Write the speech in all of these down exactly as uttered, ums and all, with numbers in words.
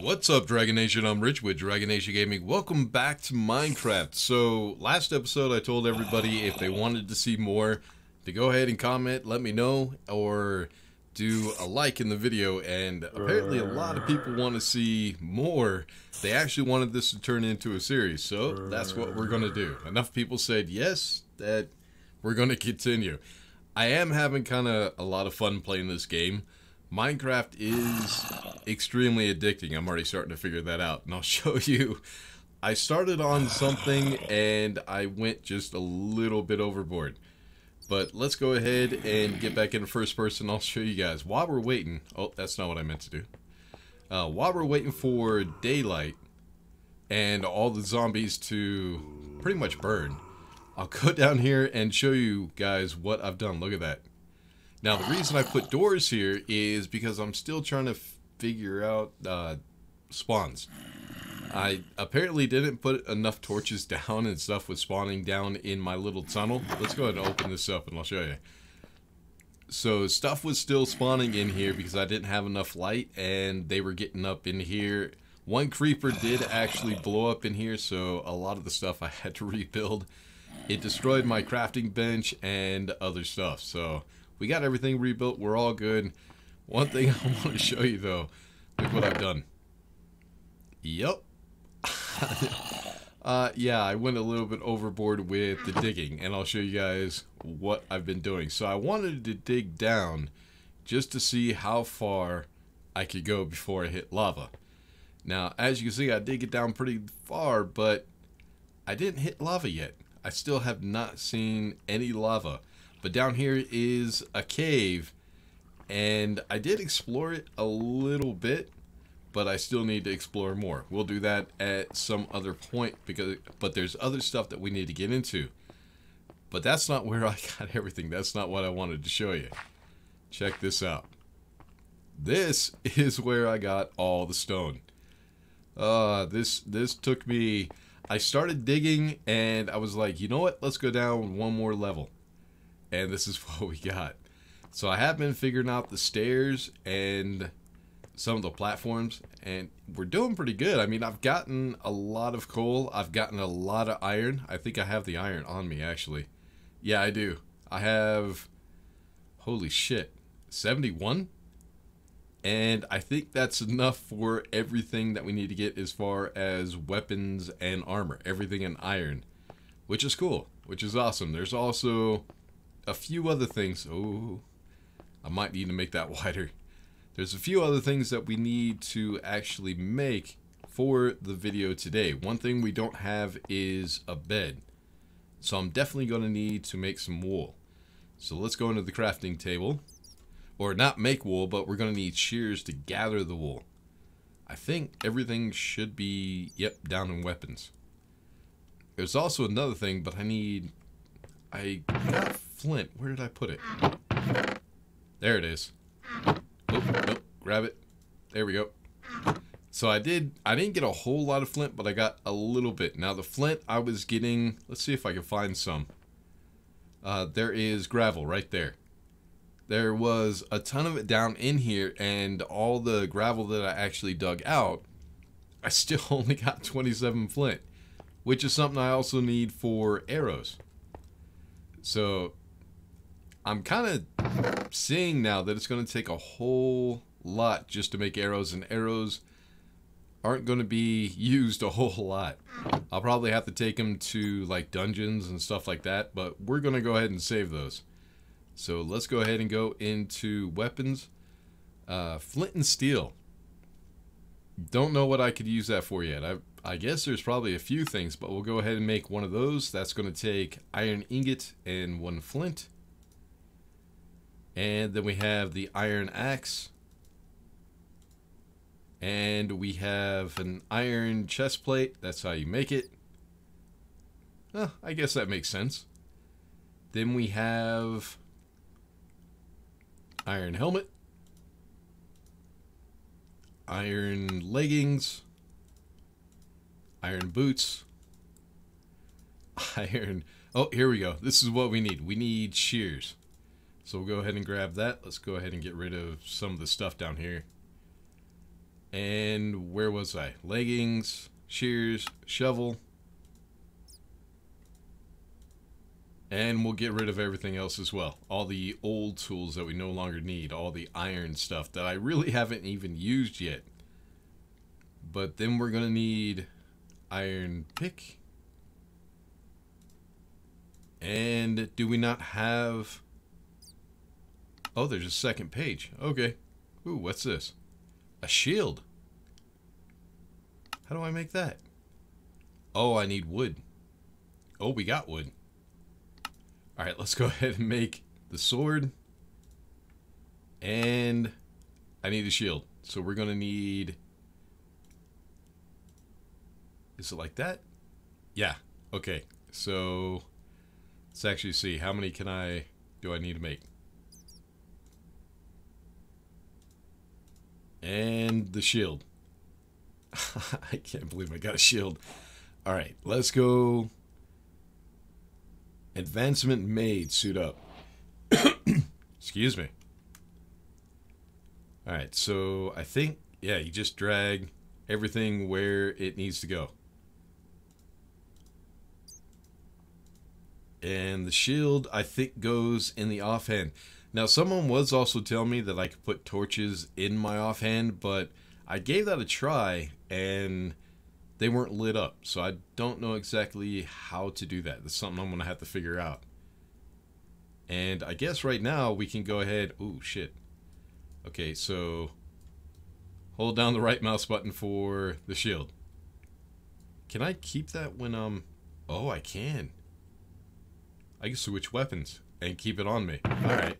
What's up, Dragon Nation? I'm Rich with Dragon Nation Gaming. Welcome back to Minecraft. So last episode I told everybody if they wanted to see more to go ahead and comment, let me know, or do a like in the video, and apparently a lot of people want to see more. They actually wanted this to turn into a series, so that's what we're going to do. Enough people said yes that we're going to continue. I am having kind of a lot of fun playing this game. Minecraft is extremely addicting. I'm already starting to figure that out, and I'll show you. I started on something, and I went just a little bit overboard. But let's go ahead and get back into first person. I'll show you guys. While we're waiting... Oh, that's not what I meant to do. Uh, while we're waiting for daylight and all the zombies to pretty much burn, I'll go down here and show you guys what I've done. Look at that. Now, the reason I put doors here is because I'm still trying to figure out uh, spawns. I apparently didn't put enough torches down and stuff was spawning down in my little tunnel. Let's go ahead and open this up and I'll show you. So stuff was still spawning in here because I didn't have enough light and they were getting up in here. One creeper did actually blow up in here, so a lot of the stuff I had to rebuild. It destroyed my crafting bench and other stuff. So we got everything rebuilt. We're all good. One thing I want to show you though, look what I've done. Yep. uh, yeah, I went a little bit overboard with the digging, and I'll show you guys what I've been doing. So I wanted to dig down just to see how far I could go before I hit lava. Now, as you can see, I dig it down pretty far, but I didn't hit lava yet. I still have not seen any lava. But down here is a cave, and I did explore it a little bit, but I still need to explore more. We'll do that at some other point, because but there's other stuff that we need to get into. But that's not where I got everything. That's not what I wanted to show you. Check this out. This is where I got all the stone. Uh, this, this took me... I started digging, and I was like, you know what? Let's go down one more level. And this is what we got. So I have been figuring out the stairs and some of the platforms, and we're doing pretty good. I mean, I've gotten a lot of coal. I've gotten a lot of iron. I think I have the iron on me, actually. Yeah, I do. I have, holy shit, seventy-one? And I think that's enough for everything that we need to get as far as weapons and armor. Everything in iron, which is cool, which is awesome. There's also a few other things. Oh, I might need to make that wider. There's a few other things that we need to actually make for the video today. One thing we don't have is a bed. So I'm definitely going to need to make some wool. So let's go into the crafting table. Or not make wool, but we're going to need shears to gather the wool. I think everything should be, yep, down in weapons. There's also another thing, but I need... I got flint. Where did I put it? There it is. Oop, nope, grab it. There we go. So I did... I didn't get a whole lot of flint, but I got a little bit. Now the flint I was getting... Let's see if I can find some. Uh, there is gravel right there. There was a ton of it down in here, and all the gravel that I actually dug out, I still only got twenty-seven flint, which is something I also need for arrows. So I'm kind of seeing now that it's going to take a whole lot just to make arrows, and arrows aren't going to be used a whole lot. I'll probably have to take them to like dungeons and stuff like that, but we're going to go ahead and save those. So let's go ahead and go into weapons. Uh, flint and steel. Don't know what I could use that for yet. I, I guess there's probably a few things, but we'll go ahead and make one of those. That's going to take iron ingot and one flint. And then we have the iron axe. And we have an iron chest plate. That's how you make it. Huh, I guess that makes sense. Then we have... iron helmet, iron leggings, iron boots, iron, oh, here we go. This is what we need. We need shears. So we'll go ahead and grab that. Let's go ahead and get rid of some of the stuff down here. And where was I? Leggings, shears, shovel. And we'll get rid of everything else as well. All the old tools that we no longer need. All the iron stuff that I really haven't even used yet. But then we're going to need iron pick. And do we not have... Oh, there's a second page. Okay. Ooh, what's this? A shield. How do I make that? Oh, I need wood. Oh, we got wood. All right, let's go ahead and make the sword. And I need a shield. So we're going to need... Is it like that? Yeah. Okay. So let's actually see. How many can I... do I need to make? And the shield. I can't believe I got a shield. All right. Let's go... Advancement made, suit up. Excuse me. Alright, so I think, yeah, you just drag everything where it needs to go. And the shield, I think, goes in the offhand. Now, someone was also telling me that I could put torches in my offhand, but I gave that a try, and... they weren't lit up, so I don't know exactly how to do that. That's something I'm going to have to figure out. And I guess right now we can go ahead... Ooh, shit. Okay, so... hold down the right mouse button for the shield. Can I keep that when, um... oh, I can. I can switch weapons and keep it on me. Alright.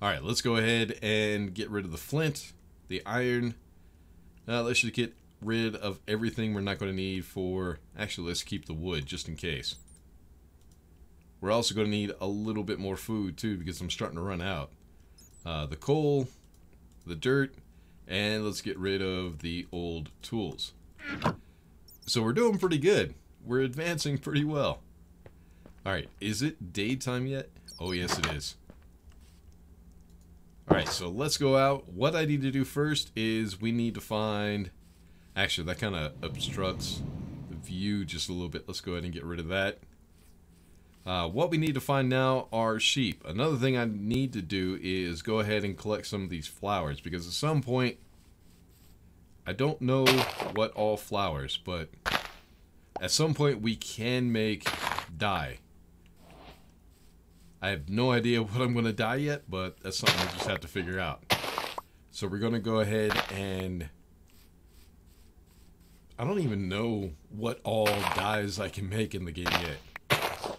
Alright, let's go ahead and get rid of the flint, the iron. Now let's just get... rid of everything we're not going to need for... actually, let's keep the wood just in case. We're also going to need a little bit more food too, because I'm starting to run out. Uh, the coal, the dirt, and let's get rid of the old tools. So we're doing pretty good. We're advancing pretty well. Alright, is it daytime yet? Oh yes it is. Alright, so let's go out. What I need to do first is we need to find... actually, that kind of obstructs the view just a little bit. Let's go ahead and get rid of that. Uh, what we need to find now are sheep. Another thing I need to do is go ahead and collect some of these flowers. Because at some point, I don't know what all flowers, but at some point we can make dye. I have no idea what I'm going to dye yet, but that's something I just have to figure out. So we're going to go ahead and... I don't even know what all dyes I can make in the game yet.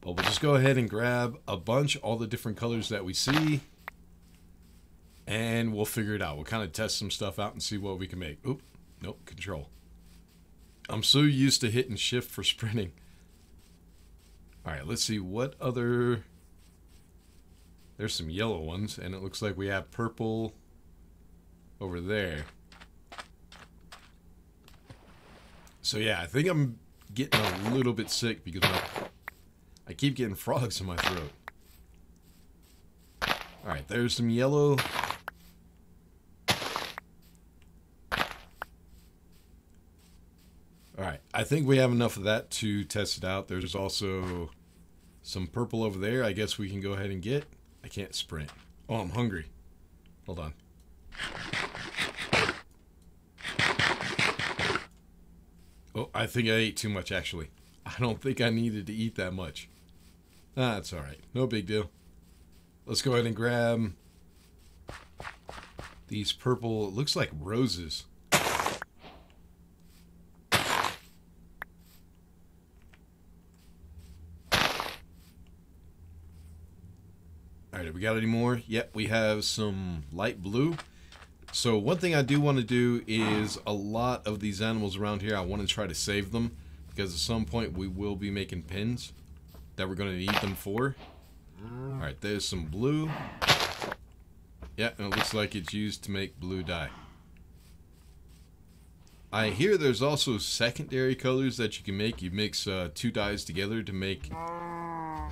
But we'll just go ahead and grab a bunch, all the different colors that we see. And we'll figure it out. We'll kind of test some stuff out and see what we can make. Oop, nope, control. I'm so used to hitting shift for sprinting. Alright, let's see what other... there's some yellow ones, and it looks like we have purple over there. So yeah, I think I'm getting a little bit sick because I, I keep getting frogs in my throat. Alright, there's some yellow. Alright, I think we have enough of that to test it out. There's also some purple over there. I guess we can go ahead and get... I can't sprint. Oh, I'm hungry. Hold on. Oh, I think I ate too much, actually. I don't think I needed to eat that much. Ah, that's alright. No big deal. Let's go ahead and grab these purple... it looks like roses. Alright, have we got any more? Yep, we have some light blue. So one thing I do want to do is a lot of these animals around here, I want to try to save them. Because at some point we will be making pins that we're going to need them for. Alright, there's some blue. Yeah, and it looks like it's used to make blue dye. I hear there's also secondary colors that you can make. You mix uh, two dyes together to make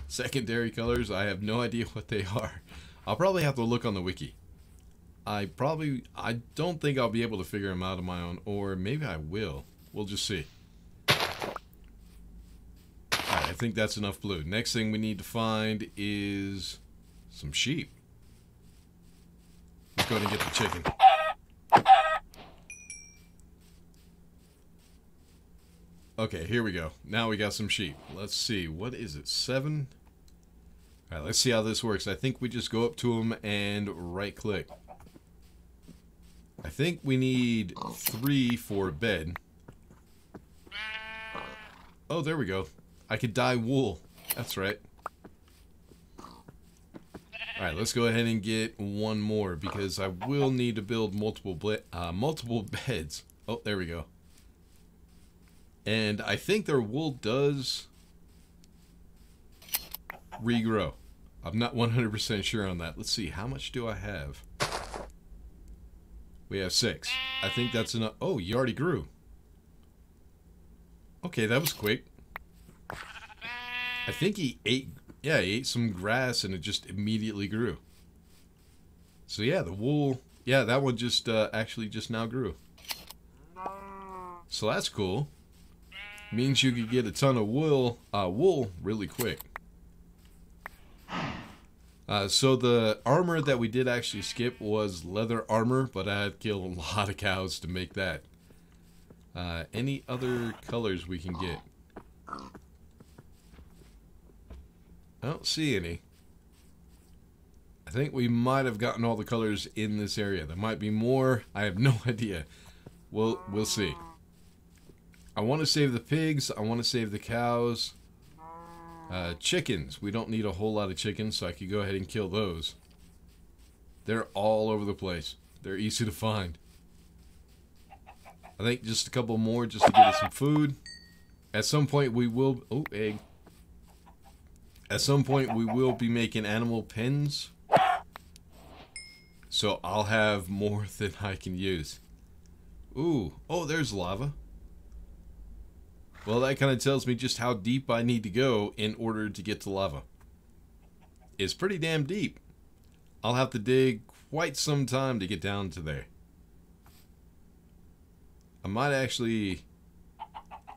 secondary colors. I have no idea what they are. I'll probably have to look on the wiki. I probably, I don't think I'll be able to figure them out on my own, or maybe I will. We'll just see. Alright, I think that's enough blue. Next thing we need to find is some sheep. Let's go ahead and get the chicken. Okay, here we go. Now we got some sheep. Let's see. What is it? Seven? Alright, let's see how this works. I think we just go up to them and right click. I think we need three for a bed. Oh, there we go. I could dye wool. That's right. Alright, let's go ahead and get one more because I will need to build multiple ble uh, multiple beds. Oh, there we go. And I think their wool does regrow. I'm not one hundred percent sure on that. Let's see, how much do I have? We have six. I think that's enough. Oh, you already grew. Okay, that was quick. I think he ate, yeah, he ate some grass and it just immediately grew. So yeah, the wool, yeah, that one just uh, actually just now grew. So that's cool. Means you could get a ton of wool, uh, wool really quick. Uh, so the armor that we did actually skip was leather armor, but I had killed a lot of cows to make that. Uh, any other colors we can get? I don't see any. I think we might have gotten all the colors in this area. There might be more. I have no idea. We'll, we'll see. I want to save the pigs. I want to save the cows. Uh, chickens. We don't need a whole lot of chickens, so I could go ahead and kill those. They're all over the place. They're easy to find. I think just a couple more just to get us some food. At some point we will... Oh, egg. At some point we will be making animal pens. So I'll have more than I can use. Ooh. Oh, there's lava. Well, that kind of tells me just how deep I need to go in order to get to lava. It's pretty damn deep. I'll have to dig quite some time to get down to there. I might actually...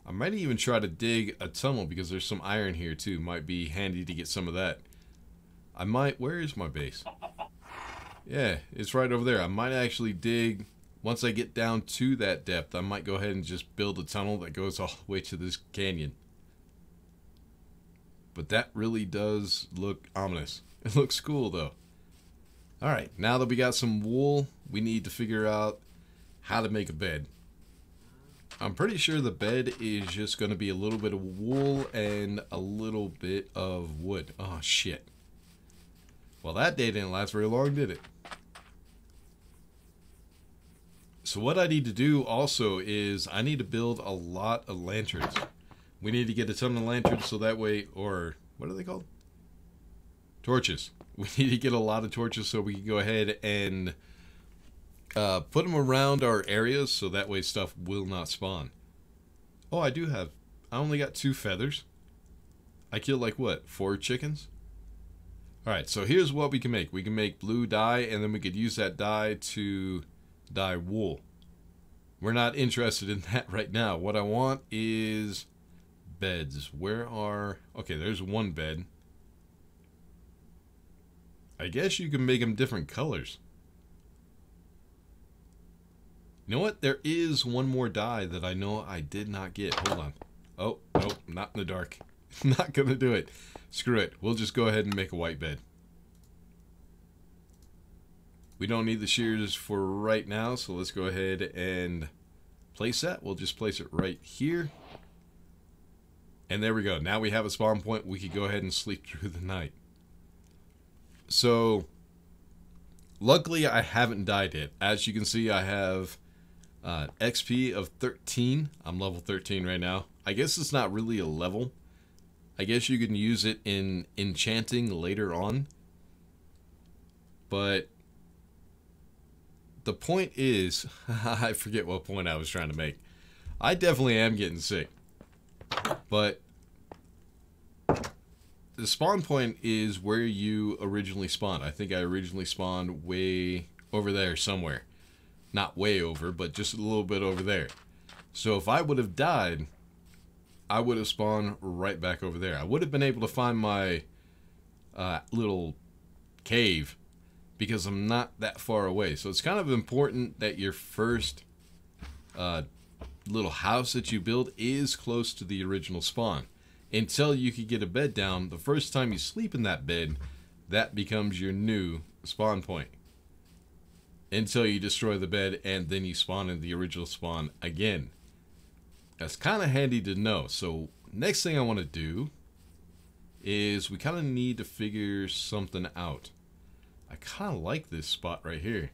I might even try to dig a tunnel because there's some iron here too. Might be handy to get some of that. I might... Where is my base? Yeah, it's right over there. I might actually dig... Once I get down to that depth, I might go ahead and just build a tunnel that goes all the way to this canyon. But that really does look ominous. It looks cool, though. Alright, now that we got some wool, we need to figure out how to make a bed. I'm pretty sure the bed is just going to be a little bit of wool and a little bit of wood. Oh, shit. Well, that day didn't last very long, did it? So what I need to do also is I need to build a lot of lanterns. We need to get a ton of lanterns so that way, or what are they called? Torches. We need to get a lot of torches so we can go ahead and uh, put them around our areas so that way stuff will not spawn. Oh, I do have, I only got two feathers. I killed like what, four chickens? Alright, so here's what we can make. We can make blue dye and then we could use that dye to... dye wool. We're not interested in that right now. What I want is beds. Where are... Okay, there's one bed. I guess you can make them different colors. You know what? There is one more dye that I know I did not get. Hold on. Oh, nope. Not in the dark. Not gonna do it. Screw it. We'll just go ahead and make a white bed. We don't need the shears for right now, so let's go ahead and place that. We'll just place it right here. And there we go. Now we have a spawn point. We could go ahead and sleep through the night. So, luckily I haven't died yet. As you can see, I have uh, X P of thirteen. I'm level thirteen right now. I guess it's not really a level. I guess you can use it in enchanting later on. But... the point is, I forget what point I was trying to make. I definitely am getting sick. But the spawn point is where you originally spawned. I think I originally spawned way over there somewhere. Not way over, but just a little bit over there. So if I would have died, I would have spawned right back over there. I would have been able to find my uh, little cave because I'm not that far away. So it's kind of important that your first uh, little house that you build is close to the original spawn. Until you can get a bed down, the first time you sleep in that bed, that becomes your new spawn point. Until you destroy the bed and then you spawn in the original spawn again. That's kind of handy to know. So next thing I want to do is we kind of need to figure something out. I kind of like this spot right here.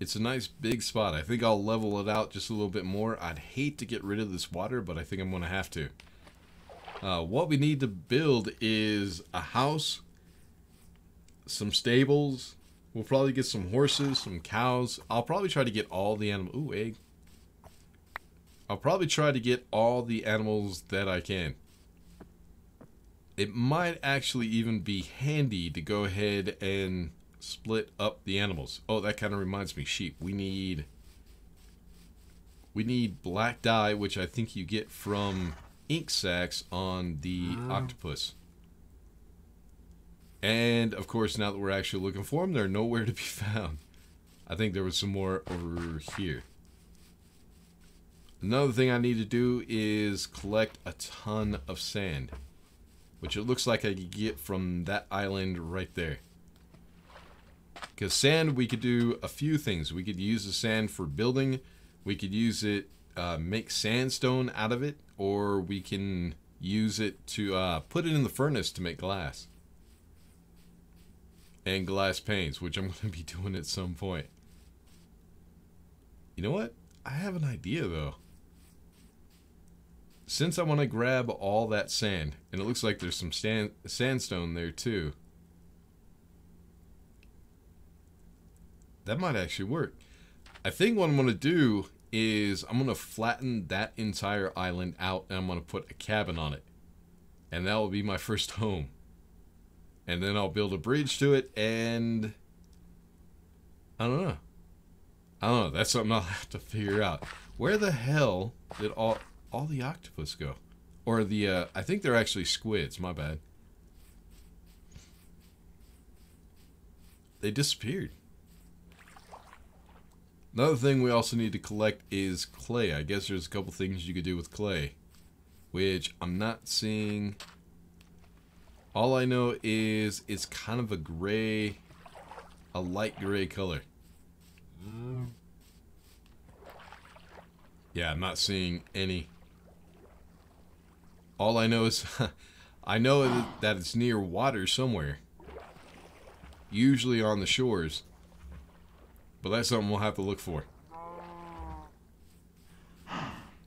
It's a nice big spot. I think I'll level it out just a little bit more. I'd hate to get rid of this water, but I think I'm going to have to. Uh, what we need to build is a house, some stables. We'll probably get some horses, some cows. I'll probably try to get all the animals. Ooh, egg. I'll probably try to get all the animals that I can. It might actually even be handy to go ahead and split up the animals. Oh, that kind of reminds me, sheep. We need we need black dye, which I think you get from ink sacs on the oh. octopus. And of course, now that we're actually looking for them, they're nowhere to be found. I think there was some more over here. Another thing I need to do is collect a ton of sand, which it looks like I could get from that island right there. Because sand, we could do a few things. We could use the sand for building. We could use it, uh, make sandstone out of it, or we can use it to uh, put it in the furnace to make glass. And glass panes, which I'm going to be doing at some point. You know what? I have an idea, though. Since I want to grab all that sand, and it looks like there's some sand, sandstone there, too. That might actually work. I think what I'm going to do is I'm going to flatten that entire island out, and I'm going to put a cabin on it. And that will be my first home. And then I'll build a bridge to it, and I don't know. I don't know. That's something I'll have to figure out. Where the hell did all all the octopus go? Or the, uh, I think they're actually squids. My bad. They disappeared. Another thing we also need to collect is clay. I guess there's a couple things you could do with clay, which I'm not seeing. All I know is it's kind of a gray, a light gray color. Yeah, I'm not seeing any. All I know is I know that it's near water somewhere, usually on the shores, but that's something we'll have to look for.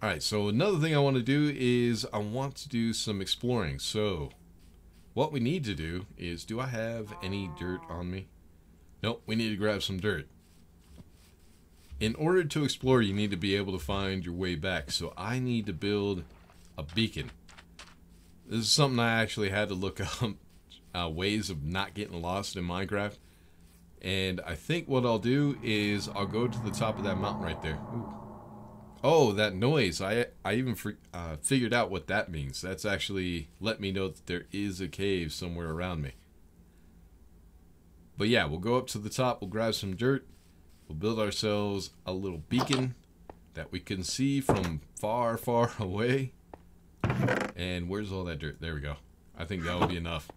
Alright, so another thing I want to do is I want to do some exploring. So what we need to do is, do I have any dirt on me? Nope, we need to grab some dirt. In order to explore, you need to be able to find your way back. So I need to build a beacon. This is something I actually had to look up, uh, ways of not getting lost in Minecraft. And I think what I'll do is I'll go to the top of that mountain right there. Ooh. Oh, that noise. I, I even uh, figured out what that means. That's actually let me know that there is a cave somewhere around me. But yeah, we'll go up to the top. We'll grab some dirt. We'll build ourselves a little beacon that we can see from far, far away. And where's all that dirt? There we go. I think that will be enough.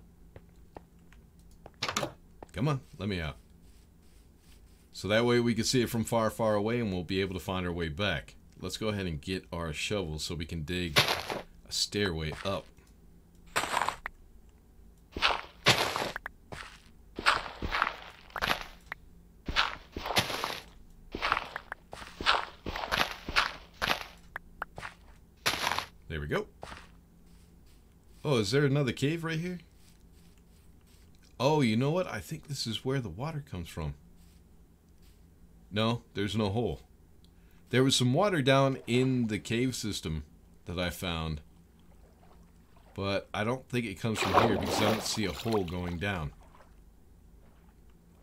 Come on, let me out. So that way we can see it from far, far away, and we'll be able to find our way back. Let's go ahead and get our shovel so we can dig a stairway up. There we go. Oh, is there another cave right here? Oh, you know what? I think this is where the water comes from. No, there's no hole. There was some water down in the cave system that I found. But I don't think it comes from here because I don't see a hole going down.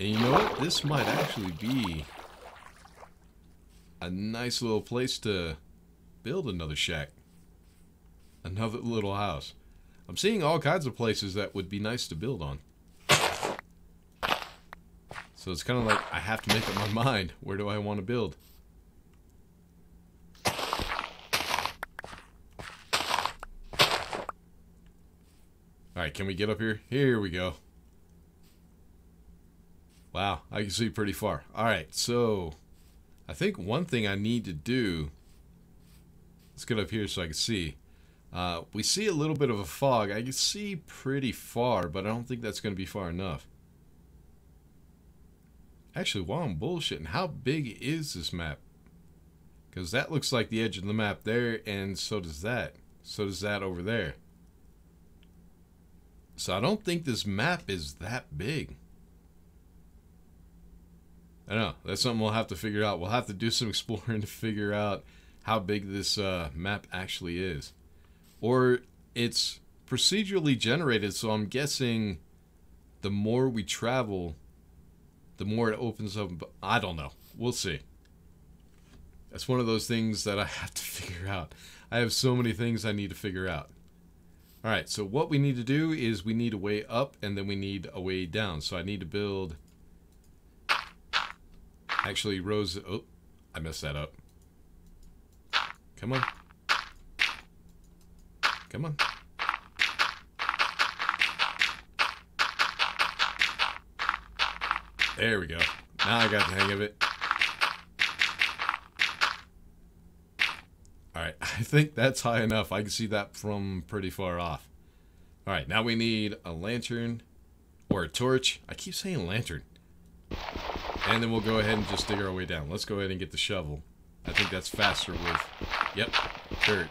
And you know what? This might actually be a nice little place to build another shack. Another little house. I'm seeing all kinds of places that would be nice to build on. So it's kind of like I have to make up my mind. Where do I want to build? Alright, can we get up here? Here we go. Wow, I can see pretty far. Alright, so I think one thing I need to do... Let's get up here so I can see. Uh, we see a little bit of a fog. I can see pretty far, but I don't think that's going to be far enough. Actually, while I'm bullshitting, how big is this map? Because that looks like the edge of the map there, and so does that. So does that over there. So I don't think this map is that big. I know, that's something we'll have to figure out. We'll have to do some exploring to figure out how big this uh, map actually is. Or it's procedurally generated, so I'm guessing the more we travel, the more it opens up. I don't know. We'll see. That's one of those things that I have to figure out. I have so many things I need to figure out. Alright, so what we need to do is we need a way up and then we need a way down. So I need to build... Actually, rows... Oh, I messed that up. Come on. Come on. There we go. Now I got the hang of it. Alright, I think that's high enough. I can see that from pretty far off. Alright, now we need a lantern or a torch. I keep saying lantern. And then we'll go ahead and just dig our way down. Let's go ahead and get the shovel. I think that's faster with... Yep, dirt.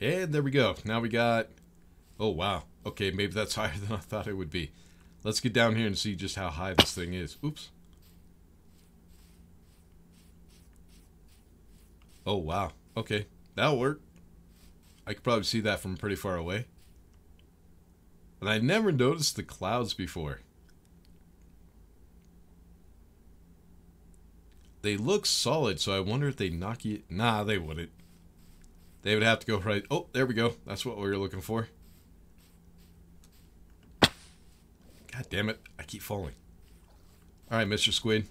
And there we go. Now we got... Oh, wow. Okay, maybe that's higher than I thought it would be. Let's get down here and see just how high this thing is. Oops. Oh, wow. Okay, that'll work. I could probably see that from pretty far away. And I never noticed the clouds before. They look solid, so I wonder if they knock you... Nah, they wouldn't. They would have to go right... Oh, there we go. That's what we were looking for. God damn it. I keep falling. Alright, Mister Squid.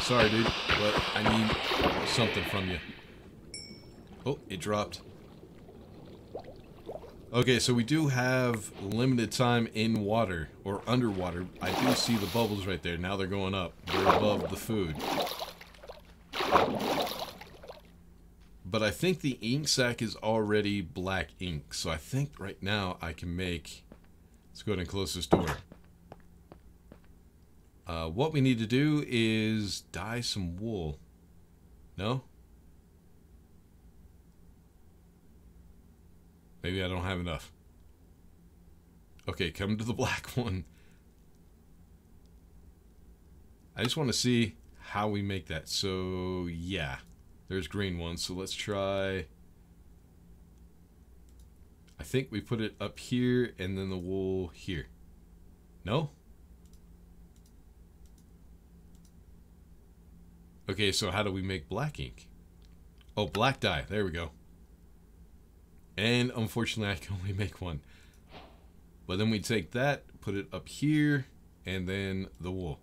Sorry, dude, but I need something from you. Oh, it dropped. Okay, so we do have limited time in water, or underwater. I do see the bubbles right there. Now they're going up. They're above the food. But I think the ink sac is already black ink. So I think right now I can make... Let's go ahead and close this door. Uh, what we need to do is dye some wool. No? Maybe I don't have enough. Okay, come to the black one. I just want to see how we make that. So, yeah. There's green ones. So let's try... I think we put it up here and then the wool here. No? Okay, so how do we make black ink? Oh, black dye. There we go. And unfortunately, I can only make one. But then we take that, put it up here, and then the wool.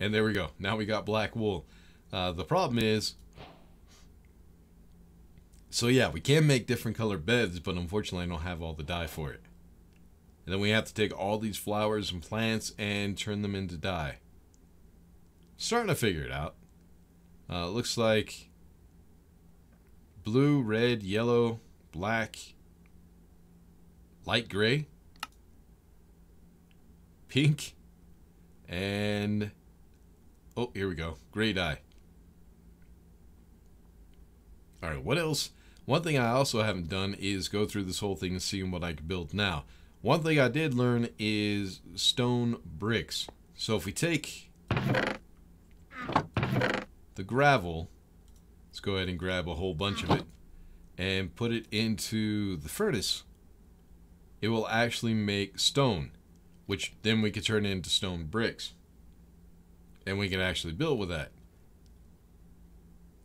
And there we go. Now we got black wool. Uh, the problem is... So yeah, we can make different color beds, but unfortunately I don't have all the dye for it. And then we have to take all these flowers and plants and turn them into dye. Starting to figure it out. Uh, looks like blue, red, yellow, black, light gray, pink, and oh, here we go, gray dye. All right, what else? One thing I also haven't done is go through this whole thing and see what I can build now. One thing I did learn is stone bricks. So if we take the gravel Let's go ahead and grab a whole bunch of it and put it into the furnace. It will actually make stone, which then we could turn into stone bricks. And we can actually build with that.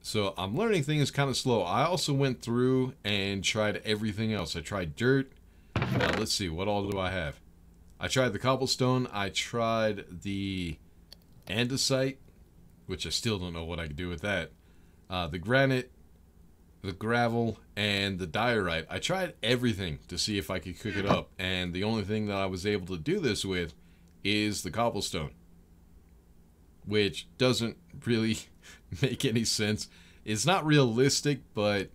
So I'm learning things kind of slow. I also went through and tried everything else. I tried dirt. Now let's see, what all do I have? I tried the cobblestone. I tried the andesite, which I still don't know what I could do with that. Uh, the granite, the gravel, and the diorite. I tried everything to see if I could cook it up, and the only thing that I was able to do this with is the cobblestone, which doesn't really make any sense. It's not realistic, but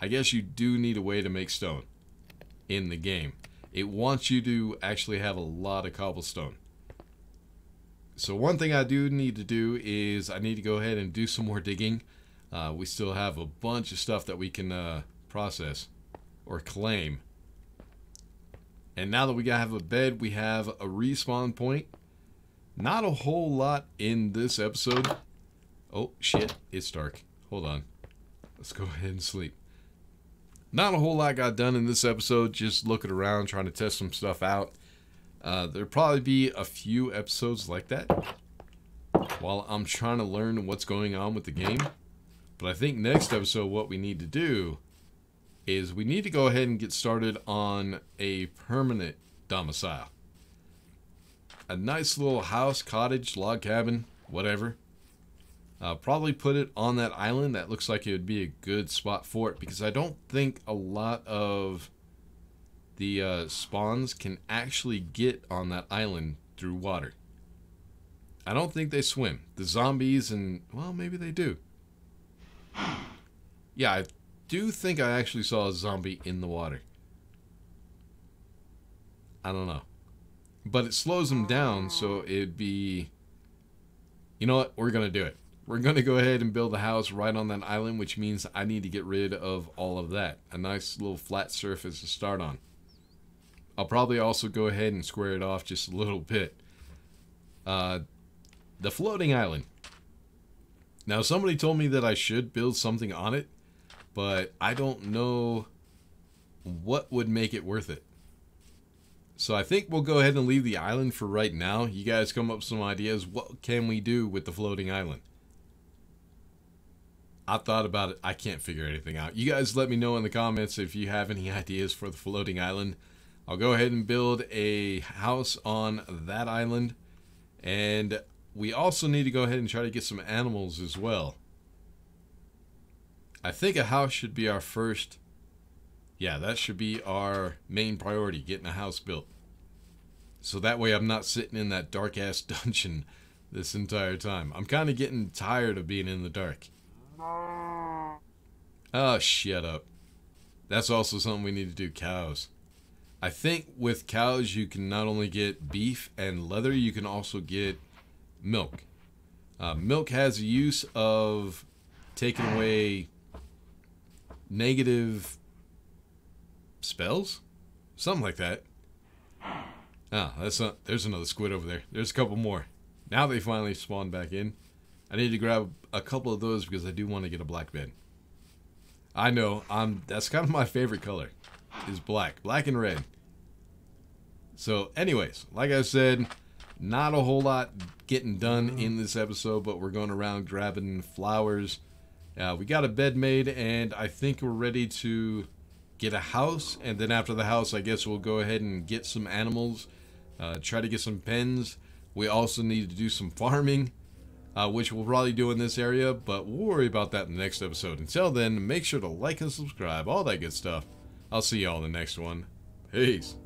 I guess you do need a way to make stone in the game. It wants you to actually have a lot of cobblestone. So one thing I do need to do is I need to go ahead and do some more digging. Uh, we still have a bunch of stuff that we can uh, process or claim. And now that we have a bed, we have a respawn point. Not a whole lot in this episode. Oh, shit. It's dark. Hold on. Let's go ahead and sleep. Not a whole lot got done in this episode. Just looking around, trying to test some stuff out. Uh, there'll probably be a few episodes like that while I'm trying to learn what's going on with the game. But I think next episode, what we need to do is we need to go ahead and get started on a permanent domicile. A nice little house, cottage, log cabin, whatever. Uh, probably put it on that island. That looks like it would be a good spot for it, because I don't think a lot of the uh, spawns can actually get on that island through water. I don't think they swim. The zombies and, well, maybe they do. Yeah, I do think I actually saw a zombie in the water. I don't know. But it slows them down, so it'd be... You know what? We're going to do it. We're going to go ahead and build a house right on that island, which means I need to get rid of all of that. A nice little flat surface to start on. I'll probably also go ahead and square it off just a little bit. Uh, the floating island. Now, somebody told me that I should build something on it, but I don't know what would make it worth it. So I think we'll go ahead and leave the island for right now. You guys come up with some ideas. What can we do with the floating island? I thought about it. I can't figure anything out. You guys let me know in the comments if you have any ideas for the floating island. I'll go ahead and build a house on that island. And we also need to go ahead and try to get some animals as well. I think a house should be our first. Yeah, that should be our main priority, getting a house built. So that way I'm not sitting in that dark-ass dungeon this entire time. I'm kind of getting tired of being in the dark. Oh, shut up. That's also something we need to do, cows. I think with cows you can not only get beef and leather, you can also get milk. Uh, milk has a use of taking away negative spells, something like that. Ah, that's not. There's another squid over there. There's a couple more. Now they finally spawned back in. I need to grab a couple of those because I do want to get a black bed. I know. I'm. That's kind of my favorite color, is black, black and red. So, anyways, like I said. Not a whole lot getting done in this episode, but we're going around grabbing flowers. Uh, we got a bed made, and I think we're ready to get a house. And then after the house, I guess we'll go ahead and get some animals, uh, try to get some pens. We also need to do some farming, uh, which we'll probably do in this area, but we'll worry about that in the next episode. Until then, make sure to like and subscribe, all that good stuff. I'll see y'all in the next one. Peace.